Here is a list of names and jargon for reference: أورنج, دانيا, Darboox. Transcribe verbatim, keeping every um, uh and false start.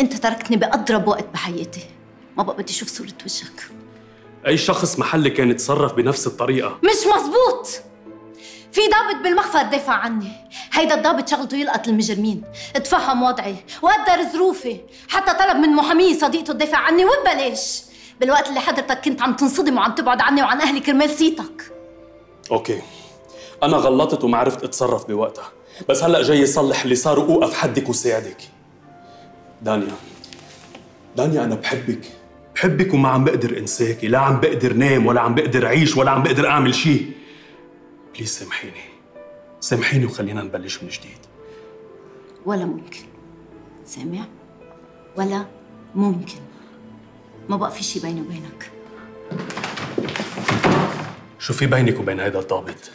انت تركتني باضرب وقت بحياتي، ما بقى بدي اشوف صورة وجهك. اي شخص محلي كان يتصرف بنفس الطريقة. مش مزبوط. في ضابط بالمخفى دافع عني، هيدا الضابط شغلته يلقط المجرمين، اتفهم وضعي وقدر ظروفي، حتى طلب من محاميه صديقته تدافع عني وببلاش، بالوقت اللي حضرتك كنت عم تنصدم وعم تبعد عني وعن اهلي كرمال صيتك. اوكي، انا غلطت وما عرفت اتصرف بوقتها، بس هلا جاي صلح اللي صار واوقف حدك وساعدك. دانيا، دانيا انا بحبك، بحبك وما عم بقدر انساكي، لا عم بقدر نام ولا عم بقدر اعيش ولا عم بقدر اعمل شيء. بليز سامحيني، سامحيني وخلينا نبلش من جديد. ولا ممكن، سامع؟ ولا ممكن، ما بقى في شيء بيني وبينك. شو في بينك وبين هيدا الضابط؟